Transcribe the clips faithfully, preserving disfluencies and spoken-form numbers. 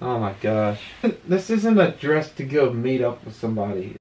Oh my gosh. This isn't a dress to go meet up with somebody.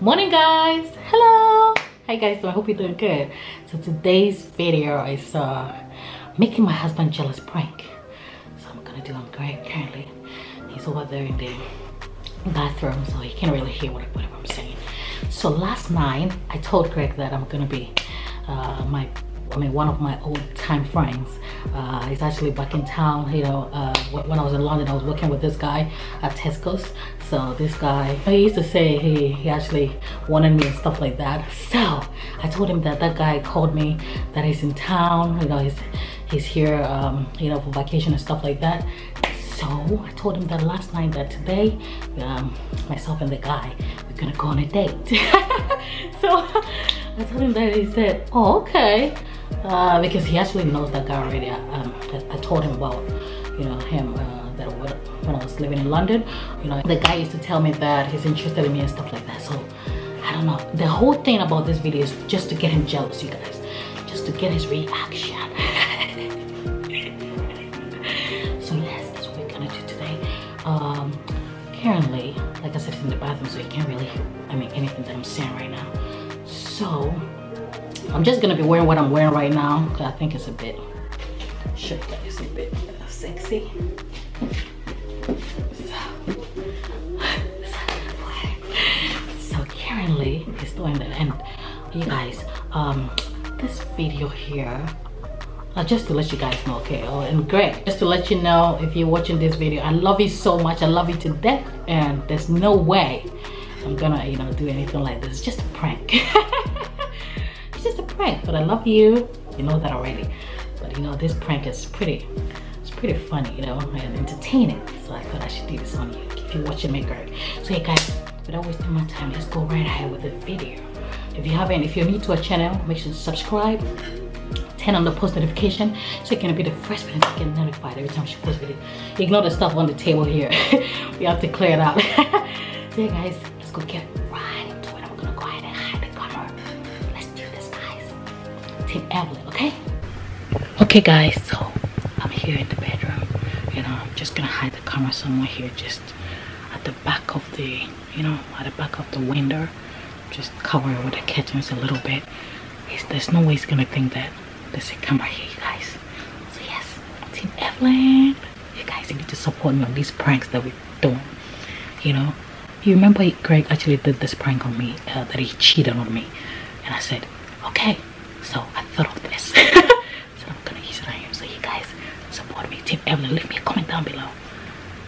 Morning guys, hello, how you guys doing? I hope you're doing good. So today's video is uh making my husband jealous prank. So I'm gonna do on Greg. Currently he's over there in the bathroom, so he can't really hear whatever I'm saying. So last night I told Greg that I'm gonna be uh my I mean one of my old time friends. Uh, he's actually back in town, you know. Uh, when I was in London, I was working with this guy at Tesco's. So this guy, he used to say he, he actually wanted me and stuff like that. So I told him that that guy called me, that he's in town, you know, he's, he's here, um, you know, for vacation and stuff like that. So I told him that last night that today, um, myself and the guy, we're gonna go on a date. So I told him that. He said, oh, okay. Uh, because he actually knows that guy already. I, um, I told him about, you know, him uh, that when I was living in London, you know, the guy used to tell me that he's interested in me and stuff like that. So I don't know. The whole thing about this video is just to get him jealous, you guys, just to get his reaction. So yes, that's what we're gonna do today. Um, currently, like I said, he's in the bathroom, so he can't really, I mean, anything that I'm saying right now. So I'm just gonna be wearing what I'm wearing right now, because I think it's a bit, sure, it's a bit uh, sexy. So, so currently it's doing that, and you guys, um, this video here, uh, just to let you guys know, okay, oh, and Greg, just to let you know, if you're watching this video, I love you so much, I love you to death, and there's no way I'm gonna, you know, do anything like this. It's just a prank. Just a prank, but I love you, you know that already. But you know, this prank is pretty it's pretty funny, you know, and entertaining, so I thought I should do this on you if you're watching me, girl. So hey guys, without wasting my time, let's go right ahead with the video. If you haven't, if you're new to our channel, make sure to subscribe, turn on the post notification so you can be the first person to get notified every time she posts video. Ignore the stuff on the table here. We have to clear it out. So yeah guys, let's go get it. Team Evelyn, okay? Okay guys, so I'm here in the bedroom, you know, I'm just gonna hide the camera somewhere here, just at the back of the, you know, at the back of the window, just cover it with the curtains a little bit. He's, there's no way he's gonna think that there's a camera here, you guys. So yes, Team Evelyn, you guys need to support me on these pranks that we're doing, you know. You remember Greg actually did this prank on me, uh, that he cheated on me, and I said, okay. So I thought of this. So I'm gonna use it on him. So you guys support me, Team Evelyn. Leave me a comment down below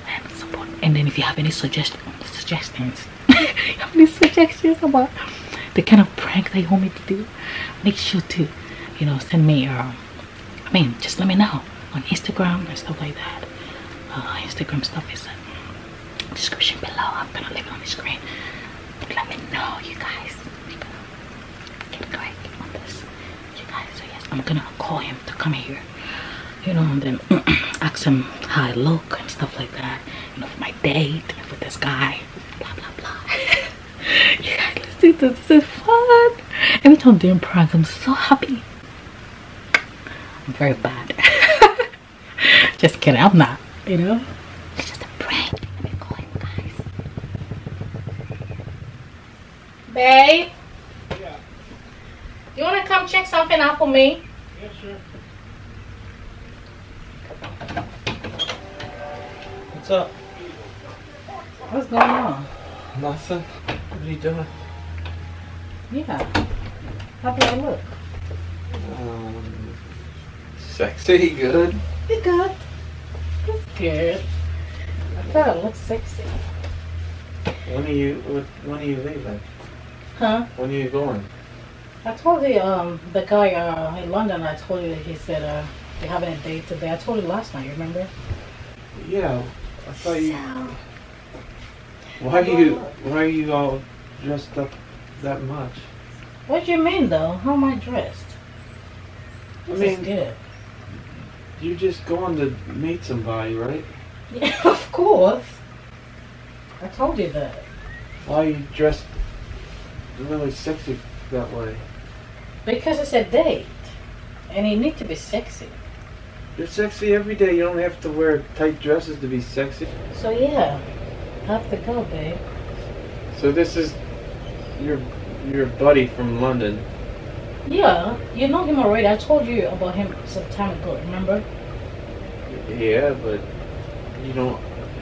and support. And then if you have any suggestions, suggestions, have any suggestions about the kind of prank that you want me to do, make sure to, you know, send me. Um, I mean, just let me know on Instagram and stuff like that. Uh, Instagram stuff is in the description below. I'm gonna leave it on the screen. But let me know, you guys. We're gonna get going on this. So yes, I'm gonna call him to come here, you know, and then ask him how I look and stuff like that, you know, for my date with this guy, blah blah blah. You guys, let's do this. This is fun. Every time I'm doing pranks, I'm so happy. I'm very bad. Just kidding, I'm not, you know. It's just a prank. Let me call him, guys. Babe, you wanna come check something out for me? Yeah, sure. What's up? What's going on? Nothing. What are you doing? Yeah. How do I look? Um, sexy, good. You're good. That's good. I thought I looked sexy. When are you, when are you leaving? Huh? When are you going? I told the, um, the guy uh, in London, I told you that he said uh, they're having a date today. I told you last night, you remember? Yeah, I thought so, you... Why, you, why are you all dressed up that much? What do you mean, though? How am I dressed? I mean, good. You're just going to meet somebody, right? Yeah, of course. I told you that. Why are you dressed really sexy that way? Because it's a date. And you need to be sexy. You're sexy every day. You don't have to wear tight dresses to be sexy. So yeah, I have to go, babe. So this is your your buddy from London. Yeah, you know him already. I told you about him some time ago, remember? Yeah, but you don't...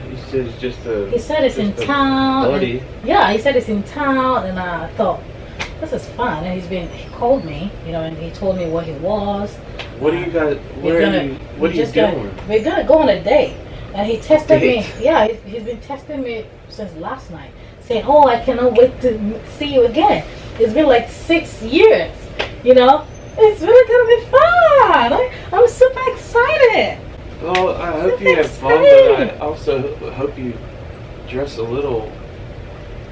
He said it's just a... He said it's in town. Buddy. And, yeah, he said it's in town, and I thought, this is fun. And he's been... He called me, you know, and he told me what he was. What do you got... Where gonna, are you... What are you doing? Gonna, we're gonna go on a date. And he texted me. Yeah, he's, he's been texting me since last night. Saying, oh, I cannot wait to see you again. It's been like six years. You know, it's really gonna be fun. I, I'm super excited. Well, I hope you have fun, but I also hope you dress a little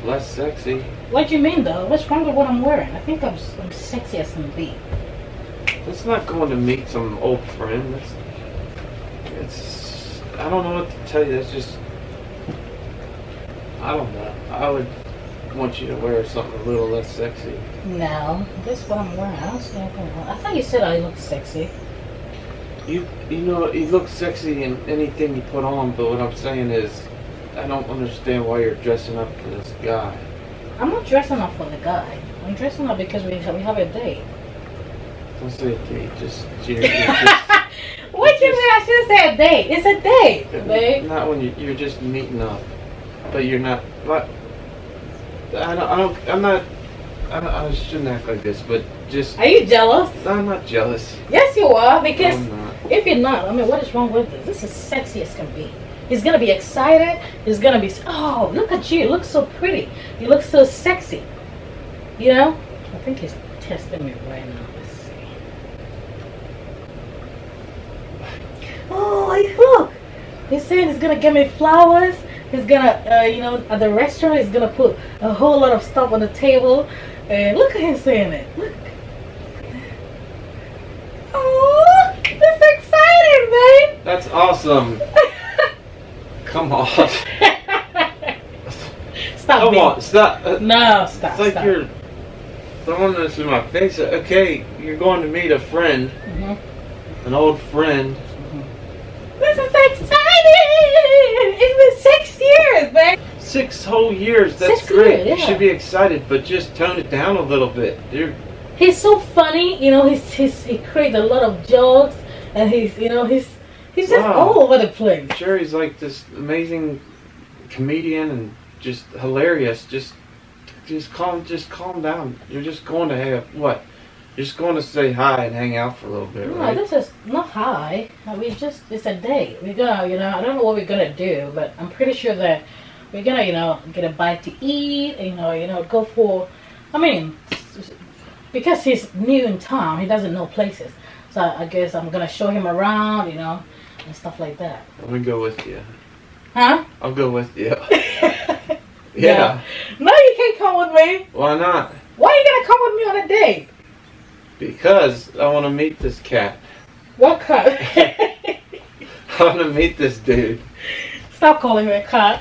less sexy. What do you mean, though? What's wrong with what I'm wearing? I think I'm, I'm sexy as can be. That's not going to meet some old friend. That's, it's, I don't know what to tell you. That's just, I don't know. I would. I want you to wear something a little less sexy. No, this is what I'm wearing. I don't see anything wrong. I thought you said I look sexy. You you know, you look sexy in anything you put on, but what I'm saying is, I don't understand why you're dressing up for this guy. I'm not dressing up for the guy. I'm dressing up because we have, we have a date. Don't say a date. Just... You're, you're just what do you mean I shouldn't say a date? It's a date, it, babe. Not when you, you're just meeting up. But you're not... not I don't, I don't, I'm not, I, don't, I shouldn't act like this, but just... Are you jealous? I'm not jealous. Yes, you are, because if you're not, I mean, what is wrong with this? This is sexy as can be. He's going to be excited. He's going to be, oh, look at you. You look so pretty. You look so sexy. You know? I think he's testing me right now. Let's see. Oh, I look. He's saying he's going to give me flowers. He's gonna, uh, you know, at the restaurant, he's gonna put a whole lot of stuff on the table. And look at him saying it. Look. Oh, that's exciting, babe. That's awesome. Come on. Stop. Come on, stop. No, stop. It's like stop. You're throwing this in my face. Okay, you're going to meet a friend, mm-hmm. an old friend. Mm-hmm. This is exciting. It's been six years, babe. Six whole years. That's six great. Years, yeah. You should be excited, but just tone it down a little bit. You're... He's so funny, you know. He's, he's he creates a lot of jokes, and he's you know he's he's just wow. all over the place. I'm sure, he's like this amazing comedian and just hilarious. Just just calm, just calm down. You're just going to have what? You're just going to say hi and hang out for a little bit, no, right? No, this is not hi. We just, it's a date. We're going to, you know, I don't know what we're going to do, but I'm pretty sure that we're going to, you know, get a bite to eat, you know, you know, go for, I mean, because he's new in town, he doesn't know places. So I guess I'm going to show him around, you know, and stuff like that. I'm going to go with you. Huh? I'll go with you. yeah. yeah. No, you can't come with me. Why not? Why are you going to come with me on a date? Because I want to meet this cat. What cat? I want to meet this dude. Stop calling me a cat.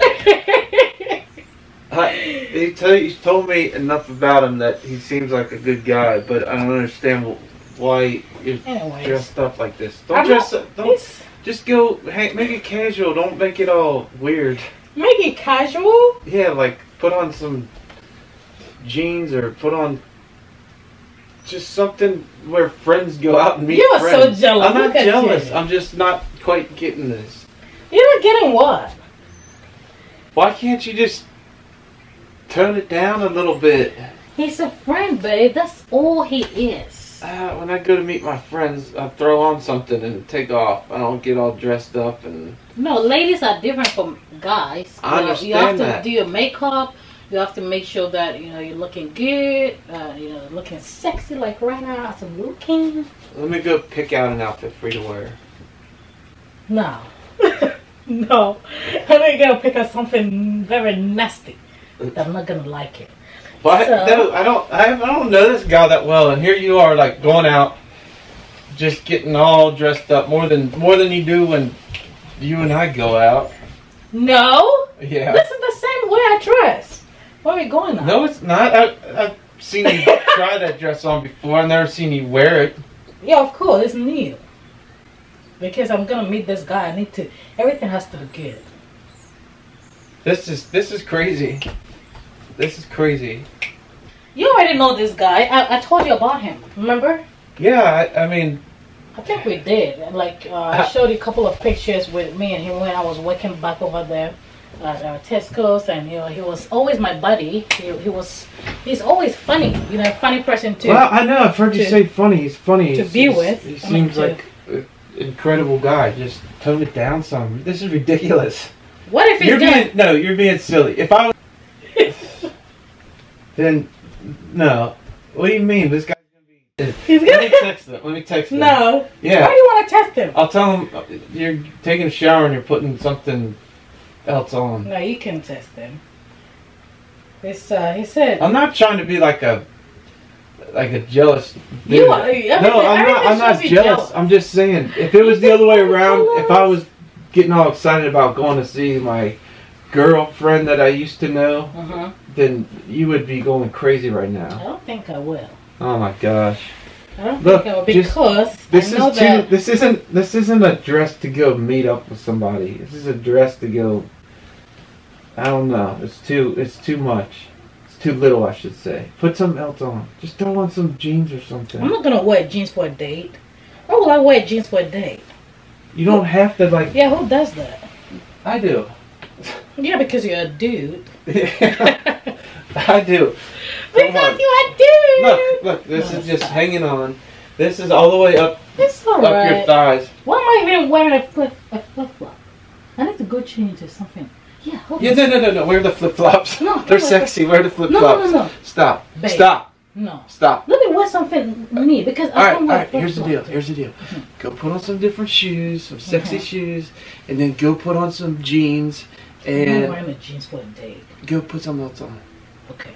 I, he tell, he's told me enough about him that he seems like a good guy, but I don't understand why you're Anyways, dressed up like this. Don't I'm dress up. Don't, just go, hey, make it casual. Don't make it all weird. Make it casual? Yeah, like put on some jeans or put on... Just something where friends go out and meet you friends. You are so jealous. I'm not jealous. You. I'm just not quite getting this. You're not getting what? Why can't you just tone it down a little bit? He's a friend, babe. That's all he is. uh, when I go to meet my friends, I throw on something and take off. I don't get all dressed up and. No, ladies are different from guys. I understand you have to that. do your makeup. You have to make sure that you know you're looking good. Uh, you know, looking sexy. Like right now, I'm looking. Let me go pick out an outfit for you to wear. No, no, I'm not gonna pick out something very nasty. I'm not gonna like it. But so, no, I don't. I don't know this guy that well, and here you are, like going out, just getting all dressed up more than more than you do when you and I go out. No. Yeah. This is the same way I dress. Where are we going now? No, it's not. I, I've seen you try that dress on before. I've never seen you wear it. Yeah, of course, it's new. Because I'm gonna meet this guy. I need to. Everything has to be good. This is this is crazy. This is crazy. You already know this guy. I, I told you about him. Remember? Yeah, I, I mean... I think we did. Like, uh, I, I showed you a couple of pictures with me and him when I was working back over there at uh, Tesco's. And, you know, he was always my buddy. He, he was... He's always funny. You know, funny person too. Well, I know. I've heard to, you say funny. He's funny. To he's, be with. He seems I mean, like an incredible guy. Just tone it down some. This is ridiculous. What if he's you're being, No, you're being silly. If I was... Then, no. What do you mean? This guy's gonna be. He's gonna. Let me text him. Let me text him. No. Yeah. Why do you want to text him? I'll tell him you're taking a shower and you're putting something else on. No, you can text him. It's. Uh, he said. I'm not trying to be like a, like a jealous. Dude. You are. No, I'm not. I'm not jealous. jealous. I'm just saying, if it was the other way around, jealous. if I was getting all excited about going to see my girlfriend that I used to know, uh-huh. then you would be going crazy right now. I don't think I will. Oh my gosh! I don't Look, think I will because just, this I know is that too, this isn't this isn't a dress to go meet up with somebody. This is a dress to go. I don't know. It's too it's too much. It's too little, I should say. Put something else on. Just throw on some jeans or something. I'm not gonna wear jeans for a date. Why would I wear jeans for a date? You don't have to like. Yeah, who does that? I do. Yeah, because you're a dude. Yeah, I do. Because you're a dude. Look, look, this no, is just not. hanging on. This is all the way up, it's all up right. your thighs. Why am I even wearing a flip a flip flop? I need to go change or something. Yeah, hold yeah, on. No, no, no, no. Wear the flip flops. No, they're sexy. Wear the flip flops. No, no, no. Stop. Babe. Stop. No. Stop. Let me wear something me because all I right, don't wear all right. Here's the deal. Here's the deal. Mm-hmm. Go put on some different shoes, some sexy mm-hmm. shoes, and then go put on some jeans. And I'm wearing a jeans for a date. Go put some else on. Okay.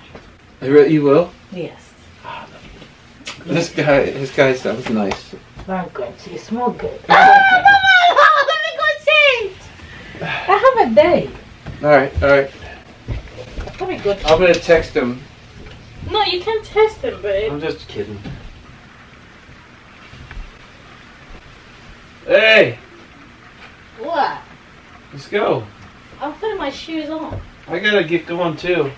You will? Yes. Oh, no. This guy, this guy sounds nice. I'm good. You smell good. Oh, come on! Let me go change. I have a date. All right, all right. Let me go. Change. I'm gonna text him. No, you can't text him, babe. I'm just kidding. Hey. What? Let's go. I'm putting my shoes on. I gotta get going too.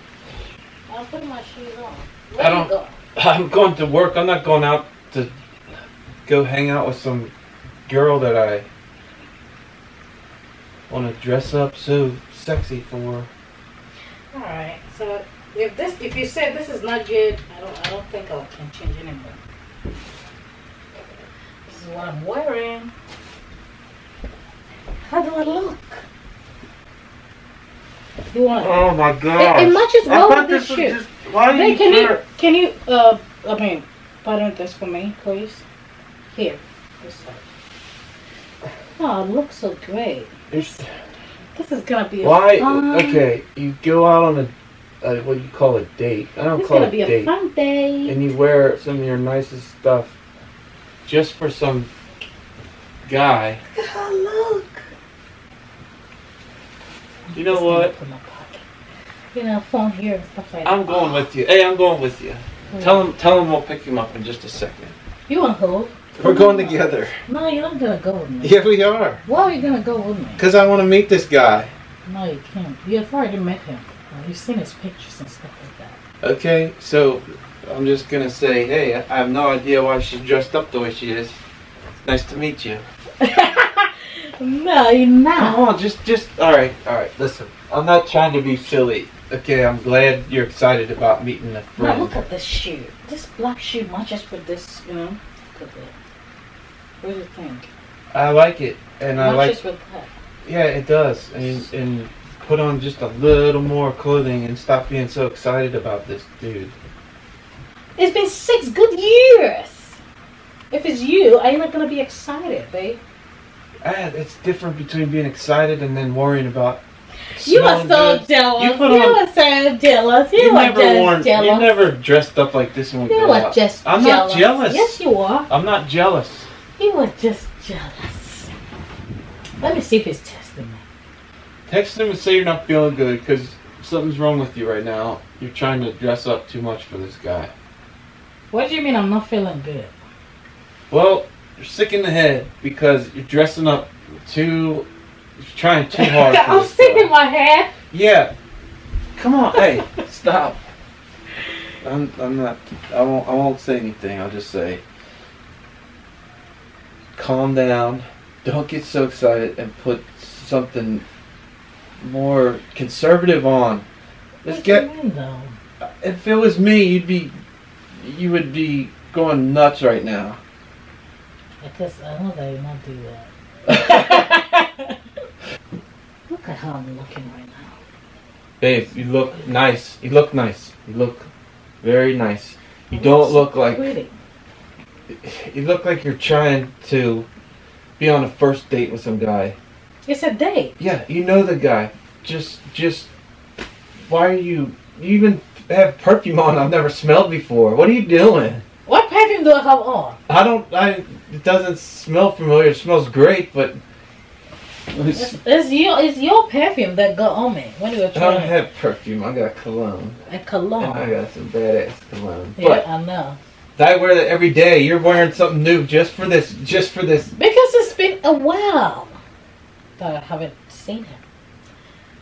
I'm putting my shoes on. Where I don't. You go? I'm going to work. I'm not going out to go hang out with some girl that I want to dress up so sexy for. All right. So if this, if you said this is not good, I don't. I don't think I can change anymore. This is what I'm wearing. How do I look? You want oh my god! It, it matches well with this shoe. Just, why Babe, you can you can you uh I mean, pardon this for me, please. Here, this side. Oh, it looks so great. It's, this is gonna be. Why? A fun, okay, you go out on a uh, what you call a date. I don't call it a date. It's gonna be a fun day. And you wear some of your nicest stuff, just for some guy. Look at her look. You know what? You know, phone here and stuff like that. I'm going with you. Hey, I'm going with you. Mm. Tell him, tell him we'll pick him up in just a second. You want to go? We're going together. No, you're not going to go with me. Yeah, we are. Why are you going to go with me? Because I want to meet this guy. No, you can't. You've already met him. You've seen his pictures and stuff like that. Okay, so I'm just going to say, hey, I have no idea why she's dressed up the way she is. Nice to meet you. No, you're not. Come on, just, just, all right, all right, listen. I'm not trying to be silly. Okay, I'm glad you're excited about meeting a friend. Now look at this shoe. This black shoe matches with this, you know. Look at that. What do you think? I like it, and it I like. Matches with that. Yeah, it does. And and put on just a little more clothing and stop being so excited about this, dude. It's been six good years. If it's you, I'm not gonna be excited, babe. Ah, it's different between being excited and then worrying about. You are so good. Jealous. You, you on, are so jealous. You, you are never worn, jealous. You never dressed up like this when we you go out. Just I'm jealous. Not jealous. Yes, you are. I'm not jealous. You are just jealous. Let me see if he's texting me. Text him and say you're not feeling good because something's wrong with you right now. You're trying to dress up too much for this guy. What do you mean I'm not feeling good? Well, you're sick in the head because you're dressing up too. You're trying too hard. I'm sick in my head. Yeah. Come on, hey, stop. I'm, I'm not. I won't. I won't say anything. I'll just say, calm down. Don't get so excited and put something more conservative on. Let's get. What do you mean, though? If it was me, you'd be, you would be going nuts right now. Because I know they won't do that. Look at how I'm looking right now. Babe, you look nice. You look nice. You look very nice. You I'm don't look like... Pretty. You look like you're trying to be on a first date with some guy. It's a date. Yeah, you know the guy. Just, just... Why are you... You even have perfume on I've never smelled before. What are you doing? What perfume do I have on? I don't... I. It doesn't smell familiar. It smells great, but... It's, it's, your, it's your perfume that got on me when you were trying. I don't have perfume. I got cologne. A cologne. And I got some badass cologne. Yeah, but I know. I wear that every day. You're wearing something new just for this. Just for this. Because it's been a while that I haven't seen him.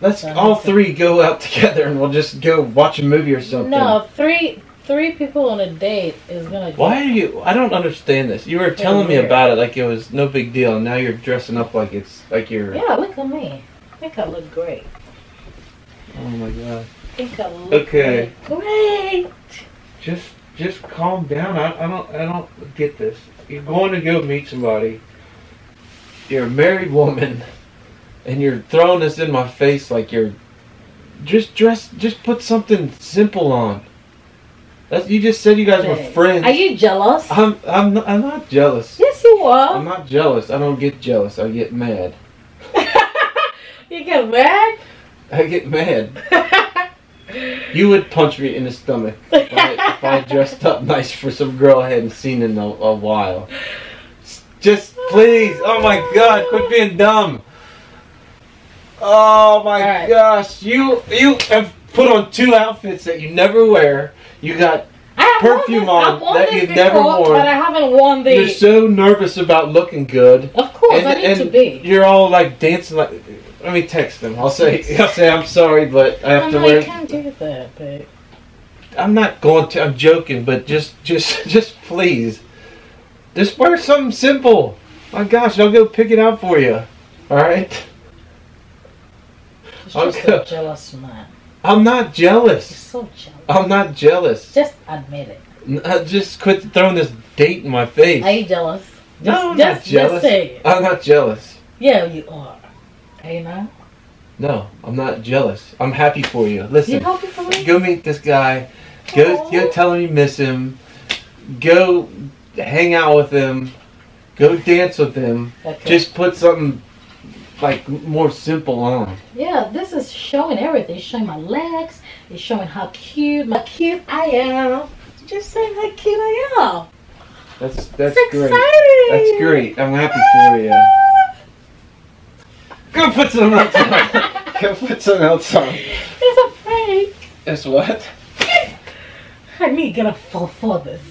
Let's so all three go out together and we'll just go watch a movie or something. No, three three people on a date is gonna. Why are you? I don't understand this. You were telling me about it like it was no big deal, and now you're dressing up like it's like you're. Yeah, look at me. I think I look great. Oh my god. I think I look okay. Great. Just, just calm down. I, I don't, I don't get this. You're going to go meet somebody. You're a married woman, and you're throwing this in my face like you're. Just dress. Just put something simple on. That's, you just said you guys were friends. Are you jealous? I'm, I'm, not, I'm not jealous. Yes, you are. I'm not jealous. I don't get jealous. I get mad. You get mad? I get mad. You would punch me in the stomach if I, if I dressed up nice for some girl I hadn't seen in a, a while. Just please. Oh my God! Quit being dumb. Oh my right. gosh! You, you have put on two outfits that you never wear. You got perfume this, on that you've never worn. But I haven't worn these. You're so nervous about looking good. Of course, and, I need and to be. You're all like dancing. Like, let me text them. I'll say, I'll say, I'm sorry, but I have oh, to no, wear. I can't do that, babe. I'm not going to. I'm joking, but just, just, just please, just wear something simple. My gosh, I'll go pick it out for you. All right. It's just a jealous man. I'm not jealous. You're so jealous. I'm not jealous. Just admit it. I just quit throwing this date in my face. Are you jealous? Just, no, I'm just, not jealous. Just say it. I'm not jealous. Yeah, you are. Are you not? No, I'm not jealous. I'm happy for you. Listen, you happy for me? Go meet this guy. Go, Aww. Go tell him you miss him. Go hang out with him. Go dance with him. Okay. Just put something... like more simple on. Yeah, this is showing everything. It's showing my legs. It's showing how cute, my cute I am. It's just saying how cute I am. That's that's it's great. Exciting. That's great. I'm happy for you. Go put some else on. Go put some else on. It's a prank. It's what? I need to get a full for this.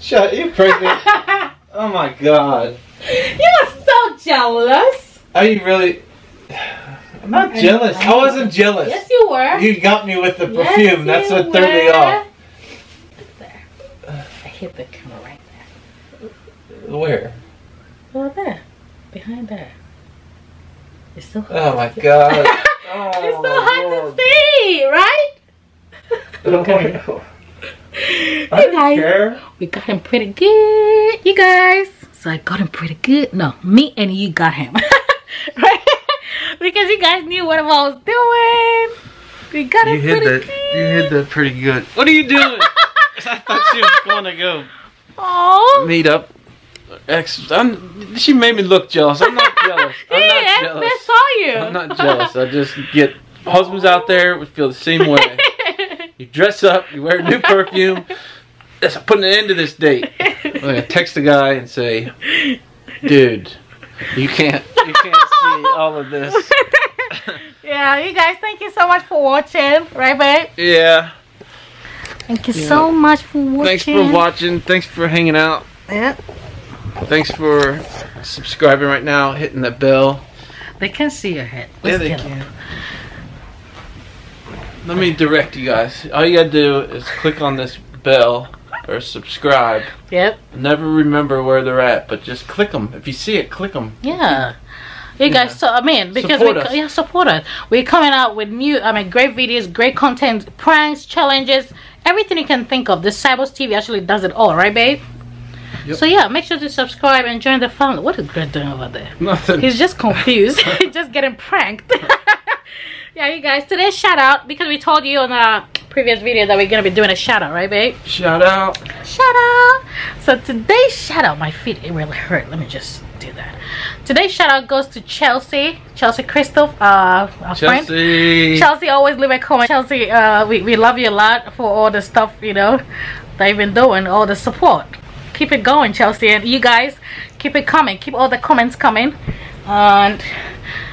Shut. You're pregnant. Oh my God. You're so jealous. Are you really? I'm not I'm, jealous. I'm, I wasn't jealous. Yes, you were. You got me with the perfume. Yes, that's what were. Threw me off. There. I hit the camera right there. Where? Well, there. Behind there. You're so. Oh my God. Oh, it's so hard Lord. to see, right? Look at oh, Hey guys, care. we got him pretty good, you guys. So I got him pretty good. No, me and you got him, right? Because you guys knew what I was doing. We got you him hit pretty the, good. You hit that pretty good. What are you doing? I thought she was going to go. Oh. Meet up. Ex I'm, she made me look jealous. I'm not jealous. I'm yeah, not jealous. I saw you. I'm not jealous. I just get husbands out there would feel the same way. You dress up, you wear a new perfume. That's putting an end to this date. I'm gonna text the guy and say, dude, you can't you can't see all of this. Yeah, you guys, thank you so much for watching, right babe? Yeah. Thank you yeah. so much for watching. Thanks for watching, thanks for hanging out. Yep. Thanks for subscribing right now, hitting that bell. They can see your head. Let's yeah, they can. Up. Let me direct you guys. All you gotta do is click on this bell or subscribe. Yep. Never remember where they're at, but just click them. If you see it, click them. Yeah. You yeah. guys, so, I mean, because support we us. Yeah, support us. We're coming out with new, I mean, great videos, great content, pranks, challenges, everything you can think of. The Seibel T V actually does it all, right, babe? Yep. So yeah, make sure to subscribe and join the family. What is Greg doing over there? Nothing. He's just confused. He's just getting pranked. Yeah, you guys, today's shout out, because we told you on our previous video that we're gonna be doing a shout out, right babe? Shout out. Shout out. So today's shout out, my feet, it really hurt. Let me just do that. Today's shout out goes to Chelsea. Chelsea Christoph, uh our Chelsea. friend. Chelsea, always leave a comment. Chelsea, uh we, we love you a lot for all the stuff, you know, that you've been doing, all the support. Keep it going, Chelsea, and you guys keep it coming, keep all the comments coming, and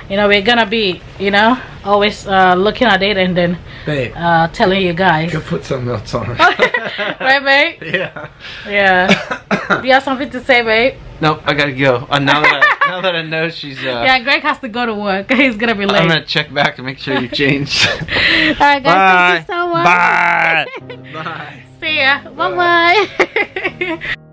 you know we're gonna be, you know, always uh looking at it and then babe, uh telling you guys. Go put something else on. Right babe? Yeah. Yeah. Do you have something to say, babe? Nope, I gotta go. Uh, now that I, now that I know she's uh yeah, Greg has to go to work. He's gonna be late. I'm gonna check back and make sure you changed. Alright guys, bye. Thank you so much. Bye. Bye. See ya. Bye bye. bye.